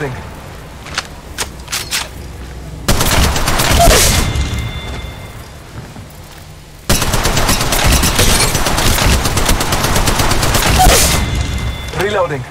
building. Reloading.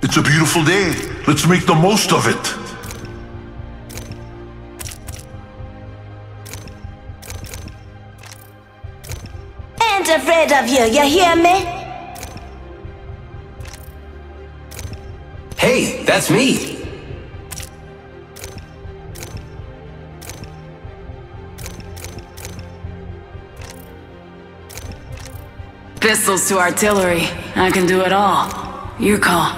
It's a beautiful day. Let's make the most of it. Ain't afraid of you, you hear me? Hey, that's me. Pistols to artillery. I can do it all. Your call.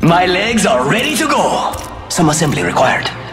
My legs are ready to go. Some assembly required.